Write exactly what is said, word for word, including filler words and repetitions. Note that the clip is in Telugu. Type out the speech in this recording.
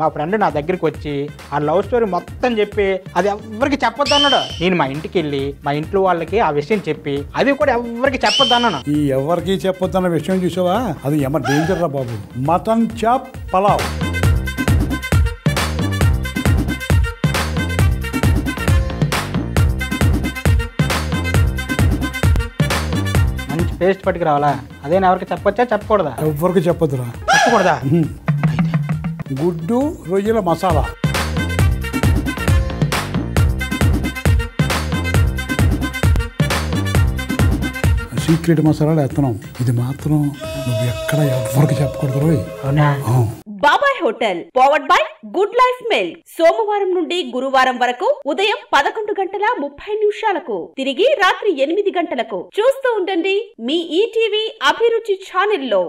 మా ఫ్రెండ్ నా దగ్గరికి వచ్చి ఆ లవ్ స్టోరీ మొత్తం చెప్పి అది ఎవ్వరికి చెప్పొద్దు అన్నాడు. నేను మా ఇంటికి వెళ్ళి మా ఇంట్లో వాళ్ళకి ఆ విషయం చెప్పి అది కూడా ఎవ్వరికి చెప్పొద్దు అన్నాను. ఈ ఎవరికి చెప్పొద్దు అన్న విషయం చూసావా, అది ఎమ డేంజర్ రా బాబు. Mutton chop pulao. మంచి టేస్ట్ పట్టుకు రావాలా, అదే ఎవరికి చెప్పొచ్చా చెప్పకూడదా? ఎవరికి చెప్పొద్దురా. చెప్పకూడదా? గుడ్ డు రొయ్యల మసాలా. సీక్రెట్ మసాలాలు వేస్తున్నాం, ఇది మాత్రం నువ్వు ఎక్కడ ఎవరికి చెప్పకూడదు. Baba hotel powered by Good Life milk. సోమవారం నుండి గురువారం వరకు ఉదయం పదకొండు గంటల ముప్పై నిమిషాలకు తిరిగి రాత్రి ఎనిమిది గంటలకు చూస్తూ ఉండండి మీ ఈటీవీ అభిరుచి ఛానల్లో.